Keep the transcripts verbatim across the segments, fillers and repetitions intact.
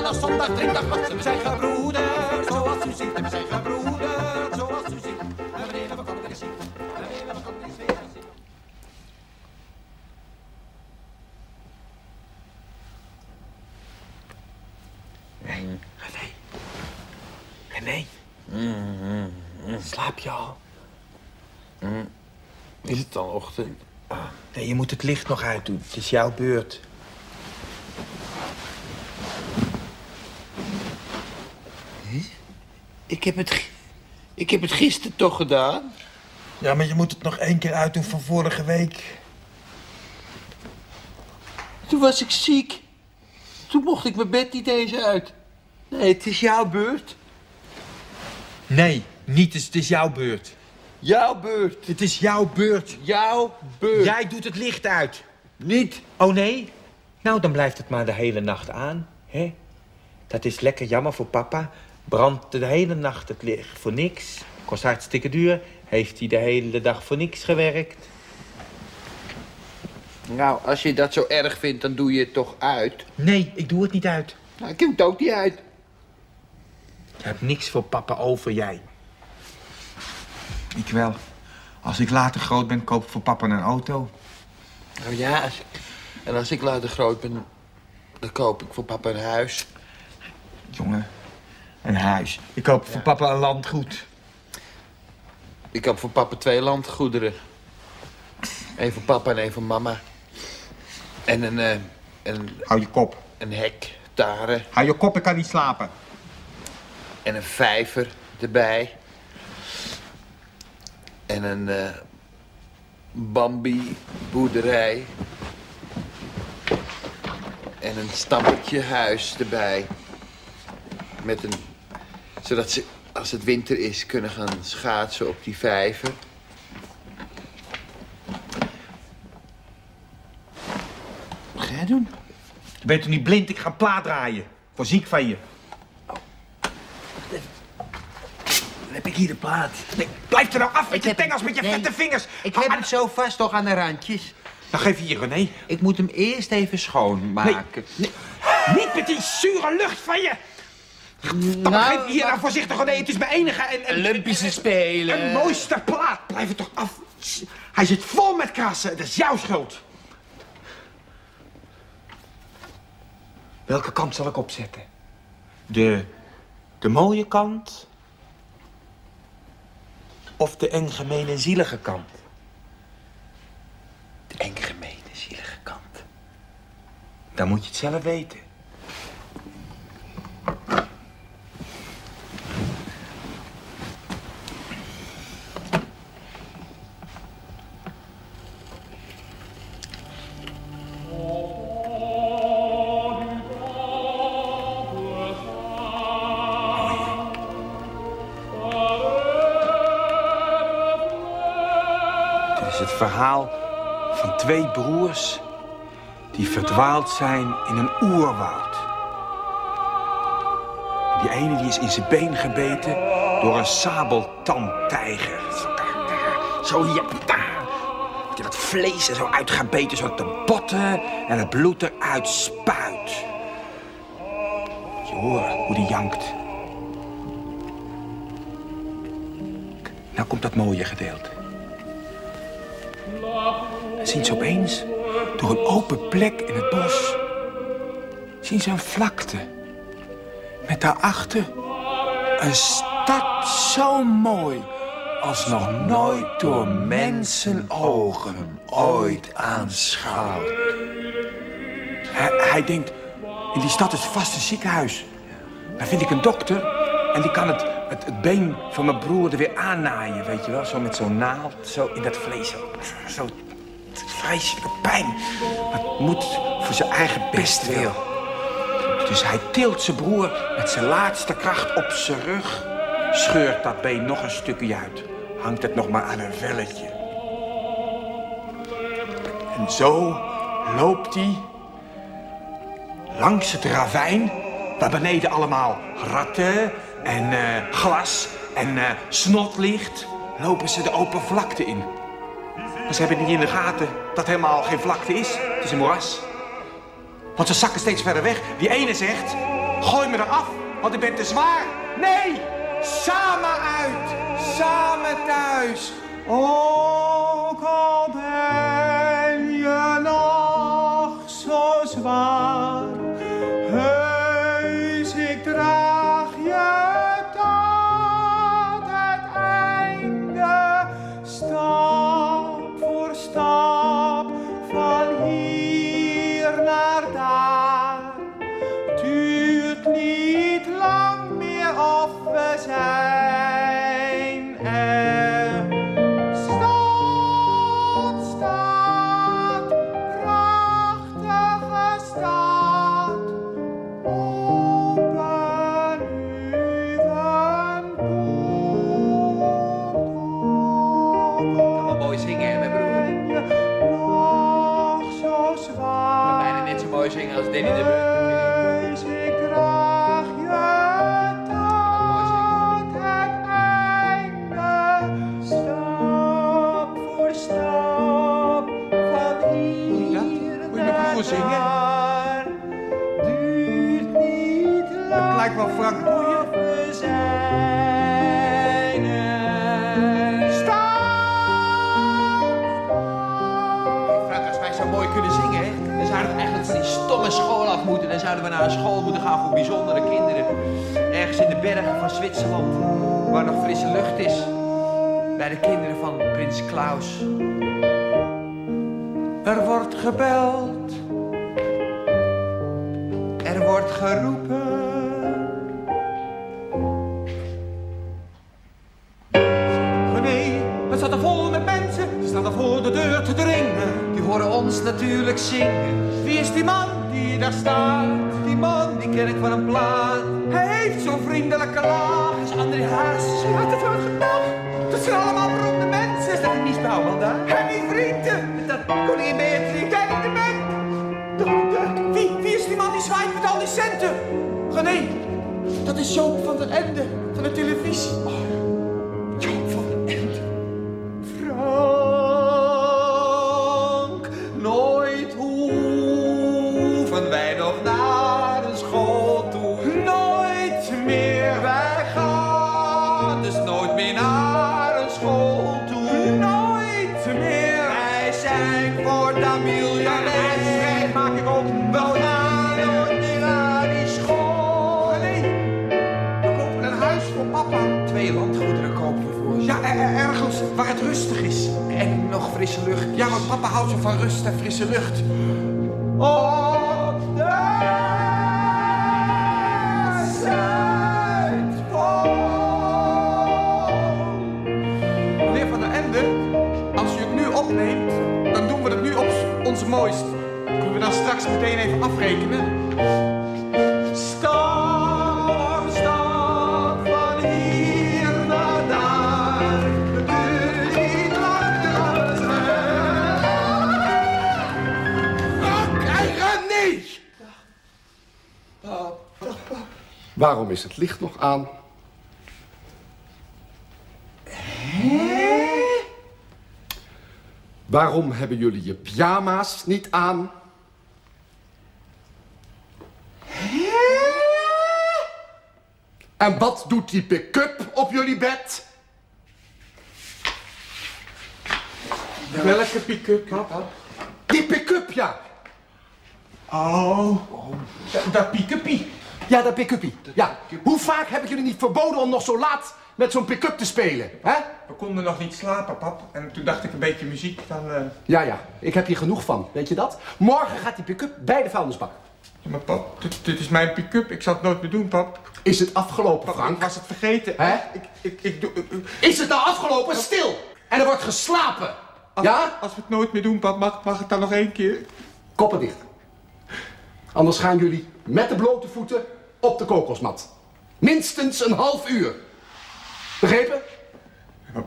En als zondag drinkdag was, we zijn gebroeders, zoals u ziet. We zijn gebroeders, zoals u ziet. En we reden, we konden niet zien. We reden, we konden niet weer zien. Hé, René. René. Slaap je al? Mm. Is het dan ochtend? Nee, je moet het licht nog uitdoen. Het is jouw beurt. Ik heb het, ik heb het gisteren toch gedaan? Ja, maar je moet het nog één keer uitdoen van vorige week. Toen was ik ziek. Toen mocht ik mijn bed niet eens uit. Nee, het is jouw beurt. Nee, niet eens. Het is jouw beurt. Jouw beurt. Het is jouw beurt. Jouw beurt. Jij doet het licht uit. Niet. Oh nee? Nou, dan blijft het maar de hele nacht aan, hè? Dat is lekker jammer voor papa. Brandt de hele nacht het licht voor niks. Kost hartstikke duur. Heeft hij de hele dag voor niks gewerkt. Nou, als je dat zo erg vindt, dan doe je het toch uit? Nee, ik doe het niet uit. Nou, ik doe het ook niet uit. Je hebt niks voor papa over, jij. Ik wel. Als ik later groot ben, koop ik voor papa een auto. Nou ja, als ik... en als ik later groot ben, dan koop ik voor papa een huis. Jongen. Een huis. Ik koop voor ja. papa een landgoed. Ik koop voor papa twee landgoederen. Eén voor papa en één voor mama. En een... Uh, een Hou je kop. Een hectare. Hou je kop, ik kan niet slapen. En een vijver erbij. En een... Uh, bambi-boerderij. En een stammetje huis erbij. Met een, zodat ze, als het winter is, kunnen gaan schaatsen op die vijver. Wat ga jij doen? Je bent toch niet blind? Ik ga plaat draaien. Voor ziek van je. Oh. Dan heb ik hier de plaat. Nee, blijf er nou af met ik je tengels, met je nee. vette vingers. Ik heb aan... hem zo vast toch aan de randjes. Dan geef je hier, René. Ik moet hem eerst even schoonmaken. Nee. Nee. Niet met die zure lucht van je. Dan nou, geef je hier maar... nou voorzichtig, René. Het is mijn enige en... en Olympische en, Spelen. Een mooiste plaat. Blijf het toch af. Hij zit vol met krassen. Dat is jouw schuld. Welke kant zal ik opzetten? De... de mooie kant? Of de eng, gemeen en zielige kant? De eng, gemeen en zielige kant. Dan moet je het zelf weten. Het verhaal van twee broers die verdwaald zijn in een oerwoud. Die ene die is in zijn been gebeten door een sabeltandtijger. Zo hier, daar. Die dat vlees er zo uit gaat beten, zodat de botten en het bloed eruit spuit. Je hoort hoe die jankt. Nou komt dat mooie gedeelte. Zien ze opeens, door een open plek in het bos, zien ze een vlakte. Met daarachter een stad zo mooi als nog nooit door mensenogen ooit aanschouwd. Hij, hij denkt, in die stad is vast een ziekenhuis. Daar vind ik een dokter en die kan het, het, het been van mijn broer er weer aannaaien, weet je wel. Zo met zo'n naald, zo in dat vlees, zo... Vreselijke pijn. Maar het moet voor zijn eigen bestwil. Dus hij tilt zijn broer met zijn laatste kracht op zijn rug. Scheurt dat been nog een stukje uit. Hangt het nog maar aan een velletje. En zo loopt hij langs het ravijn. Waar beneden allemaal ratten en uh, glas en uh, snot ligt. Lopen ze de open vlakte in. Maar ze hebben niet in de gaten dat helemaal geen vlakte is. Het is een moeras. Want ze zakken steeds verder weg. Die ene zegt... Gooi me eraf, want ik ben te zwaar. Nee, samen uit, samen thuis. Ook al ben je nog zo zwaar, heus ik draag je tot het einde, stap voor stap, van hier naar daar. Duurt niet lang meer of we zijn er. Zingen als Danny de Beus, ik draag je tot het einde, stap voor stap, van hier naar daar, duurt niet lang. Dat lijkt wel Frank Boeien. We zijn er. Stap! Frank, als wij zo mooi kunnen zingen, hè? Dan zouden we eigenlijk van die stomme school af moeten. Dan zouden we naar een school moeten gaan voor bijzondere kinderen. Ergens in de bergen van Zwitserland, waar nog frisse lucht is. Bij de kinderen van Prins Claus. Er wordt gebeld. Er wordt geroepen. Nee, we staan er vol met mensen. Ze staan er voor de deur te dringen. Horen ons natuurlijk zingen. Wie is die man die daar staat? Die man, die ken ik van een plaat. Hij heeft zo'n vriendelijke laag. Dat is André Haas. Hij had het wel gedacht. Dat zijn allemaal beroemde mensen. Is dat een misbouwman daar? En die vrienden. Dat koningin Beatrice. Kijk in de band. De, de, wie, wie is die man die zwaait met al die centen? René, dat is Joop van der Ende van de televisie. Oh. Ergens waar het rustig is. En nog frisse lucht. Ja, want papa houdt zo van rust en frisse lucht. Op de Zuidpool. Meneer Van der Ende, als u het nu opneemt, dan doen we het nu op ons mooist. Kunnen we dan straks meteen even afrekenen? Waarom is het licht nog aan? Hé? Waarom hebben jullie je pyjama's niet aan? Hé? En wat doet die pick-up op jullie bed? Welke pick-up, papa? Die pick-up, ja. Oh, dat pick-upie. Ja, dat pick-upie. Ja. Hoe vaak heb ik jullie niet verboden om nog zo laat met zo'n pick-up te spelen? Hè? We konden nog niet slapen, pap. En toen dacht ik een beetje muziek, dan... Uh... Ja, ja. Ik heb hier genoeg van. Weet je dat? Morgen gaat die pick-up bij de vuilnisbak. Ja, maar pap, dit, dit is mijn pick-up. Ik zal het nooit meer doen, pap. Is het afgelopen, pap, Frank? Ik was het vergeten. Hè? Ik, ik, ik doe... Ik... Is het nou afgelopen? Stil! En er wordt geslapen. Als, ja? Als we het nooit meer doen, pap, mag, mag het dan nog één keer? Koppen dicht. Anders gaan jullie met de blote voeten op de kokosmat. Minstens een half uur. Begrepen? Ja.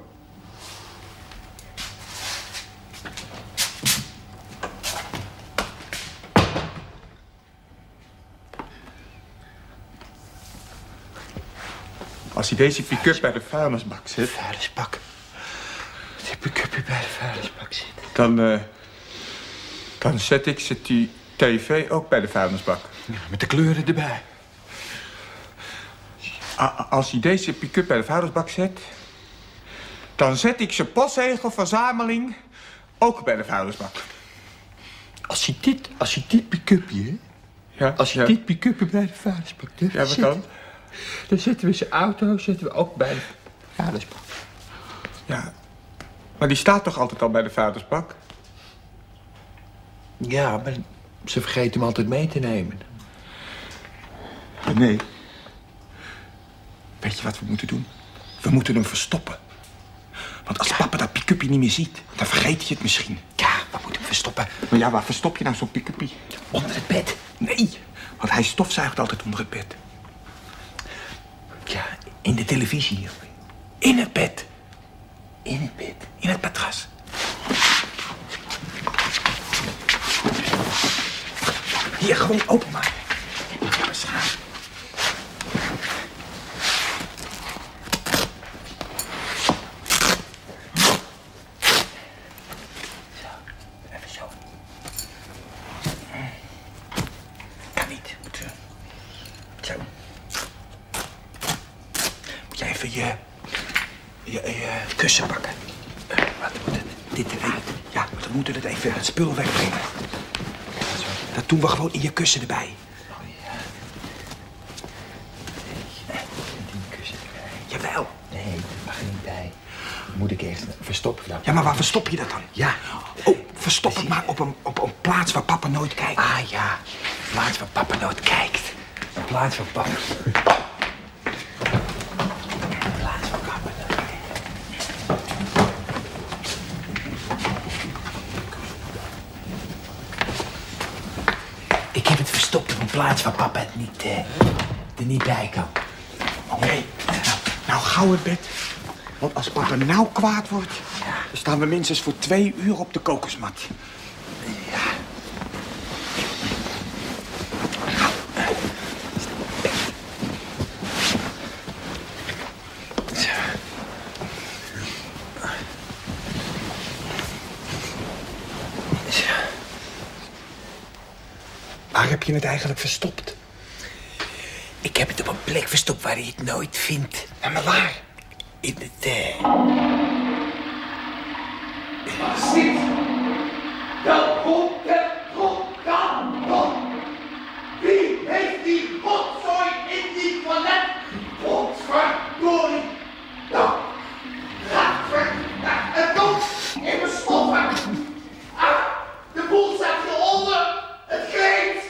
Als hij deze pick-up bij de vuilnisbak zit... Vuilnisbak. Als die pick-up bij de vuilnisbak zit... Dan, uh, dan zet ik ze die tv ook bij de vuilnisbak. Ja, met de kleuren erbij. Als hij deze pick-up bij de vuilnisbak zet, dan zet ik zijn postzegelverzameling ook bij de vuilnisbak. Als hij dit, als hij dit pick-upje, ja, als hij ja. dit pick-upje bij de vuilnisbak doet, ja, wat dan? Dan zetten we zijn auto, zetten we ook bij de vuilnisbak. Ja, maar die staat toch altijd al bij de vuilnisbak? Ja, maar ze vergeten hem altijd mee te nemen. Nee. Weet je wat we moeten doen? We moeten hem verstoppen. Want als ja. papa dat pick-upje niet meer ziet, dan vergeet je het misschien. Ja, we moeten hem verstoppen. Maar ja, waar verstop je nou zo'n pick-upje? Onder het bed. Nee, want hij stofzuigt altijd onder het bed. Ja, in de televisie. In het bed. In het bed. In het matras. Hier, gewoon openmaken. Ja, maar schaam. Zo, even zo. Kan niet, moet zo. Zo. Moet jij even je, je, je kussen pakken. Uh, wat moet het? Dit eruit. Ja, we moeten het even het spul wegbrengen. Dat doen we gewoon in je kussen erbij. Oh ja. Nee, in je kussen erbij. Jawel. Nee, dat mag er niet bij. Dan moet ik eerst verstoppen. Dat ja, maar waar verstop je dat dan? Ja. Oh, verstop het maar op een, op een plaats waar papa nooit kijkt. Ah ja, een plaats waar papa nooit kijkt. Een plaats waar papa... Plaats waar papa het niet, eh, er niet bij kan. Oké, okay. nou, nou gauw het bed. Want als papa nou kwaad wordt, ja. dan staan we minstens voor twee uur op de kokosmat. Ja. Waar heb je het eigenlijk verstopt? Ik heb het op een plek verstopt waar je het nooit vindt. Ja, maar waar? In het... eh... Pas niet! Dat komt er goed aan, man! Wie heeft die rotzooi in die toilet? Rotsverdorie! Dat gaat ver naar het dood in mijn stoffen! Ah, de boel staat hieronder! Het geeft!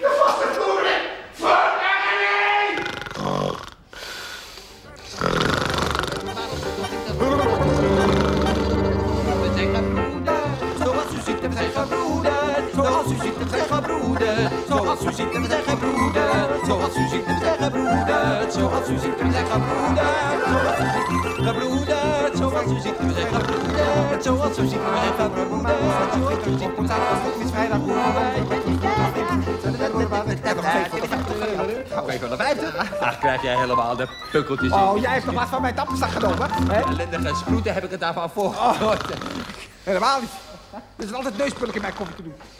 De vaste voeren van der Ende! We zijn gebroeders, zoals u ziet, we zijn gebroeders, zoals u ziet, we zijn gebroeders, zoals u ziet, we zijn gebroeders, zoals u ziet, we zijn gebroeders, zoals u ziet, we zijn gebroeders, zoals u ziet, we zijn gebroeders, zoals u ziet, we zijn gebroeders. Ach, krijg jij helemaal de pukkeltjes in. Oh, jij hebt nog wat van mijn tappenstak genomen. Ellendige sproeten heb ik het daarvan voor. Helemaal niet. Er is altijd neuspullen in mijn koffie te doen.